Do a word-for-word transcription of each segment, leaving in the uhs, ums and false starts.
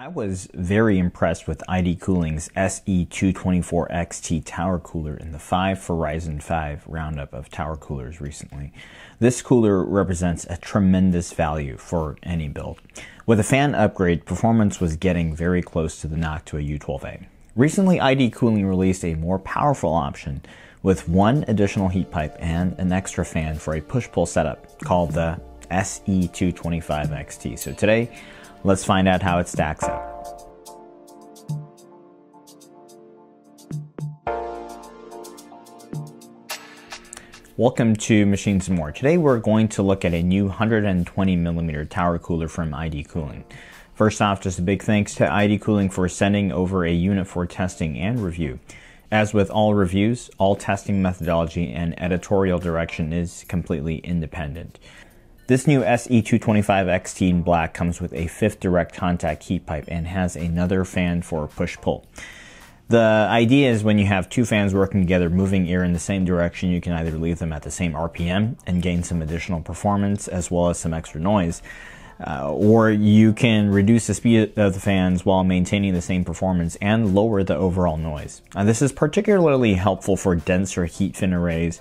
I was very impressed with I D Cooling's S E two twenty-four X T Tower Cooler in the five for Ryzen five roundup of tower coolers recently. This cooler represents a tremendous value for any build. With a fan upgrade, performance was getting very close to the Noctua U twelve A. Recently, I D Cooling released a more powerful option with one additional heat pipe and an extra fan for a push-pull setup called the S E two twenty-five X T. So today, let's find out how it stacks up. Welcome to Machines and More. Today we're going to look at a new one hundred twenty millimeter tower cooler from I D Cooling. First off, just a big thanks to I D Cooling for sending over a unit for testing and review. As with all reviews, all testing methodology and editorial direction is completely independent. This new S E two twenty-five X T in black comes with a fifth direct contact heat pipe and has another fan for push-pull. The idea is when you have two fans working together, moving air in the same direction, you can either leave them at the same R P M and gain some additional performance as well as some extra noise, uh, or you can reduce the speed of the fans while maintaining the same performance and lower the overall noise. Uh, this is particularly helpful for denser heat fin arrays,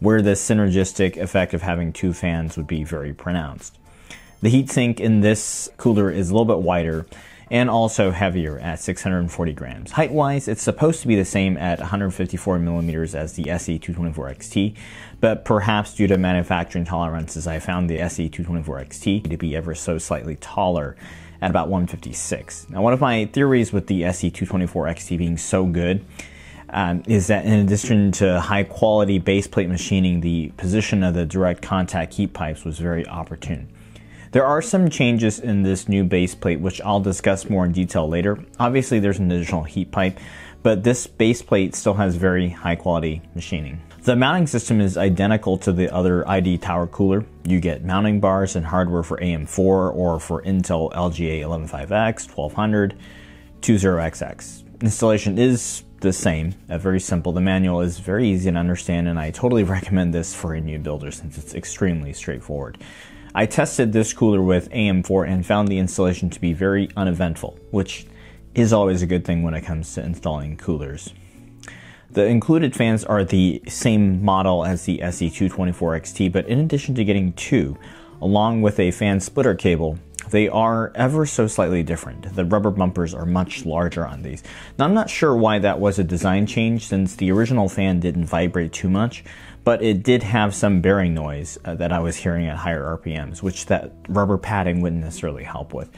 where the synergistic effect of having two fans would be very pronounced. The heat sink in this cooler is a little bit wider and also heavier at six hundred forty grams. Height-wise, it's supposed to be the same at one hundred fifty-four millimeters as the S E two twenty-four X T, but perhaps due to manufacturing tolerances, I found the S E two twenty-four X T to be ever so slightly taller at about one fifty-six. Now, one of my theories with the S E two twenty-four X T being so good Um, is that in addition to high quality base plate machining, the position of the direct contact heat pipes was very opportune. There are some changes in this new base plate, which I'll discuss more in detail later. Obviously there's an additional heat pipe, but this base plate still has very high quality machining. The mounting system is identical to the other I D tower cooler. You get mounting bars and hardware for A M four or for Intel L G A one fifteen X, twelve hundred, twenty X X. Installation is the same, uh, very simple. The manual is very easy to understand, and I totally recommend this for a new builder since it's extremely straightforward. I tested this cooler with A M four and found the installation to be very uneventful, which is always a good thing when it comes to installing coolers. The included fans are the same model as the S E two twenty-four X T, but in addition to getting two, along with a fan splitter cable, they are ever so slightly different. The rubber bumpers are much larger on these. Now, I'm not sure why that was a design change since the original fan didn't vibrate too much, but it did have some bearing noise uh, that I was hearing at higher R P Ms, which that rubber padding wouldn't necessarily help with.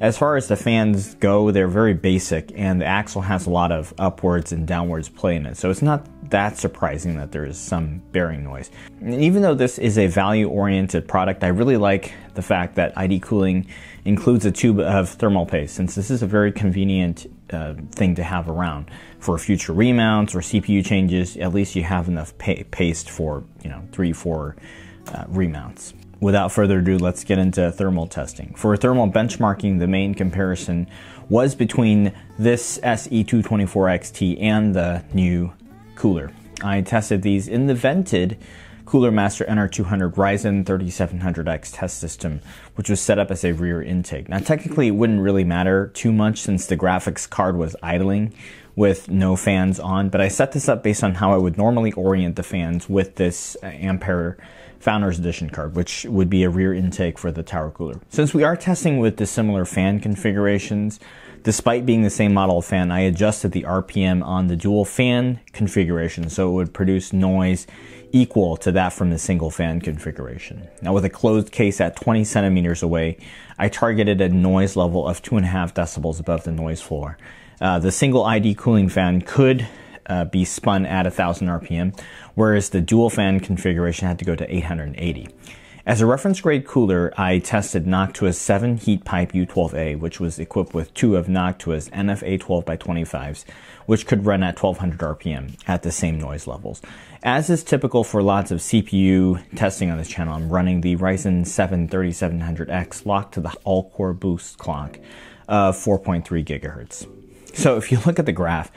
As far as the fans go, they're very basic, and the axle has a lot of upwards and downwards play in it, so it's not that surprising that there is some bearing noise. And even though this is a value-oriented product, I really like the fact that I D Cooling includes a tube of thermal paste, since this is a very convenient uh, thing to have around for future remounts or C P U changes. At least you have enough pa paste for, you know, three, four uh, remounts. Without further ado, let's get into thermal testing. For thermal benchmarking, the main comparison was between this S E two twenty-four X T and the new cooler. I tested these in the vented Cooler Master N R two hundred Ryzen thirty-seven hundred X test system, which was set up as a rear intake. Now, technically, it wouldn't really matter too much since the graphics card was idling with no fans on, but I set this up based on how I would normally orient the fans with this Ampere Founders Edition card, which would be a rear intake for the tower cooler. Since we are testing with dissimilar fan configurations, despite being the same model of fan, I adjusted the R P M on the dual fan configuration so it would produce noise equal to that from the single fan configuration. Now, with a closed case at twenty centimeters away, I targeted a noise level of two and a half decibels above the noise floor. Uh, the single I D Cooling fan could Uh, be spun at one thousand R P M, whereas the dual fan configuration had to go to eight hundred eighty. As a reference grade cooler, I tested Noctua's seven heat pipe U twelve A, which was equipped with two of Noctua's N F A twelve by twenty-fives, which could run at twelve hundred R P M at the same noise levels. As is typical for lots of C P U testing on this channel, I'm running the Ryzen seven thirty-seven hundred X locked to the all-core boost clock of four point three gigahertz. So if you look at the graph,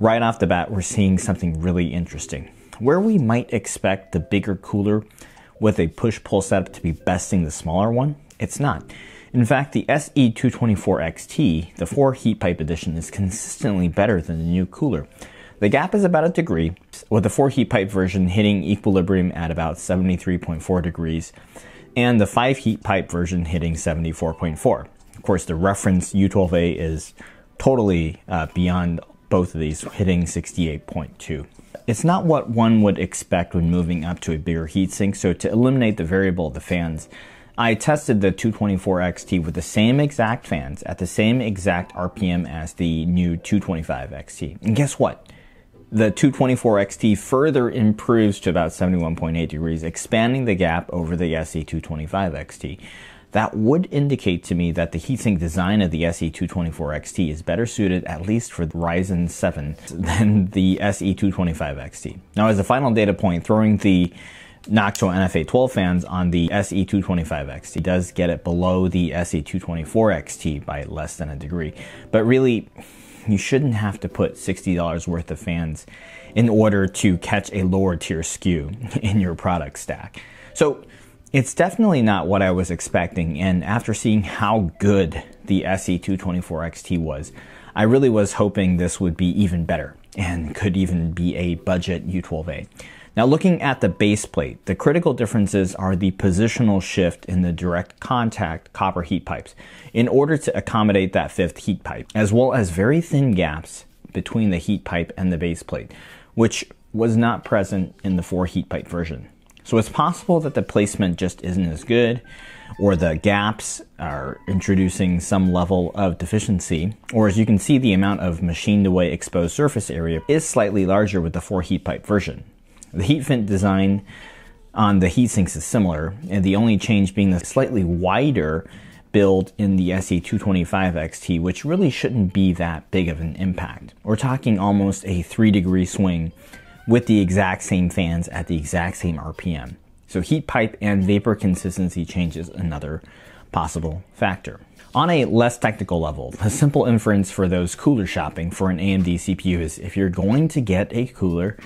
right off the bat, we're seeing something really interesting. Where we might expect the bigger cooler with a push-pull setup to be besting the smaller one, it's not. In fact, the S E two twenty-four X T, the four heat pipe edition, is consistently better than the new cooler. The gap is about a degree, with the four heat pipe version hitting equilibrium at about seventy-three point four degrees, and the five heat pipe version hitting seventy-four point four. Of course, the reference U twelve A is totally uh, beyond both of these, hitting sixty-eight point two. It's not what one would expect when moving up to a bigger heatsink, so to eliminate the variable of the fans, I tested the two twenty-four X T with the same exact fans at the same exact R P M as the new two twenty-five X T. And guess what? The two twenty-four X T further improves to about seventy-one point eight degrees, expanding the gap over the S E two twenty-five X T. That would indicate to me that the heatsink design of the S E two twenty-four X T is better suited, at least for the Ryzen seven, than the S E two twenty-five X T. Now, as a final data point, throwing the Noctua N F A twelve fans on the S E two twenty-five X T does get it below the S E two twenty-four X T by less than a degree, but really, you shouldn't have to put sixty dollars worth of fans in order to catch a lower tier S K U in your product stack. So it's definitely not what I was expecting, and after seeing how good the S E two twenty-four X T was, I really was hoping this would be even better and could even be a budget U twelve A. Now, looking at the base plate, the critical differences are the positional shift in the direct contact copper heat pipes in order to accommodate that fifth heat pipe, as well as very thin gaps between the heat pipe and the base plate, which was not present in the four heat pipe version. So it's possible that the placement just isn't as good, or the gaps are introducing some level of deficiency, or as you can see, the amount of machined away exposed surface area is slightly larger with the four heat pipe version. The heat vent design on the heatsinks is similar, and the only change being the slightly wider build in the S E two twenty-five X T, which really shouldn't be that big of an impact. We're talking almost a three degree swing with the exact same fans at the exact same R P M. So heat pipe and vapor consistency change is another possible factor. On a less technical level, the simple inference for those cooler shopping for an A M D C P U is if you're going to get a cooler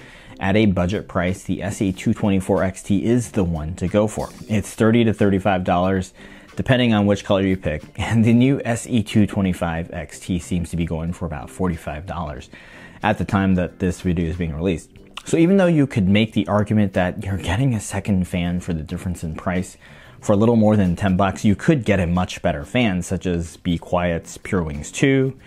at a budget price, the S E two twenty-four X T is the one to go for. It's thirty to thirty-five dollars, depending on which color you pick, and the new S E two twenty-five X T seems to be going for about forty-five dollars at the time that this video is being released. So even though you could make the argument that you're getting a second fan for the difference in price for a little more than ten bucks, you could get a much better fan, such as Be Quiet Pure Wings two,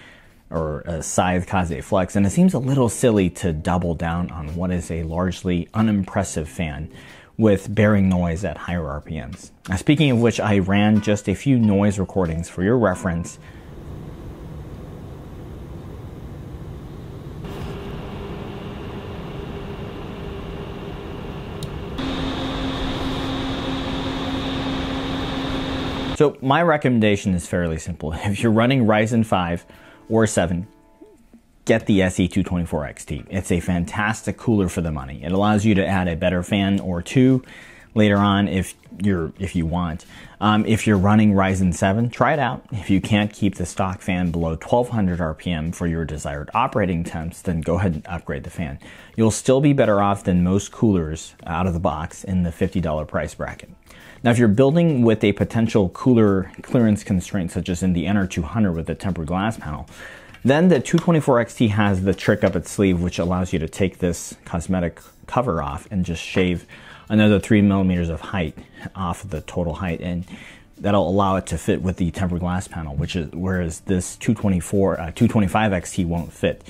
or a Scythe Kaze Flex, and it seems a little silly to double down on what is a largely unimpressive fan with bearing noise at higher R P Ms. Now, speaking of which, I ran just a few noise recordings for your reference. So my recommendation is fairly simple. If you're running Ryzen five, or seven, get the S E two twenty-four X T. It's a fantastic cooler for the money. It allows you to add a better fan or two later on if you're if you want. Um, if you're running Ryzen seven, try it out. If you can't keep the stock fan below twelve hundred R P M for your desired operating temps, then go ahead and upgrade the fan. You'll still be better off than most coolers out of the box in the fifty dollar price bracket. Now, if you're building with a potential cooler clearance constraint, such as in the N R two hundred with the tempered glass panel, then the two twenty-four X T has the trick up its sleeve, which allows you to take this cosmetic cover off and just shave another three millimeters of height off of the total height, and that'll allow it to fit with the tempered glass panel, which is whereas this two twenty-four, uh, two twenty-five X T won't fit.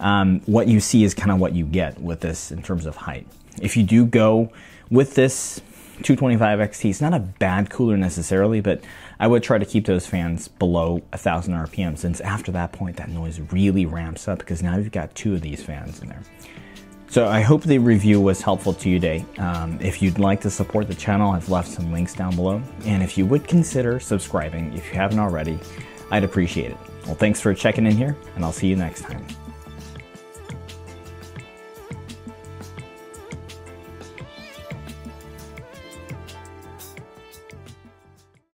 Um, what you see is kind of what you get with this in terms of height. If you do go with this two twenty-five X T, it's not a bad cooler necessarily, but I would try to keep those fans below one thousand R P M, since after that point, that noise really ramps up because now you've got two of these fans in there. So I hope the review was helpful to you today. Um, if you'd like to support the channel, I've left some links down below. And if you would consider subscribing, if you haven't already, I'd appreciate it. Well, thanks for checking in here, and I'll see you next time.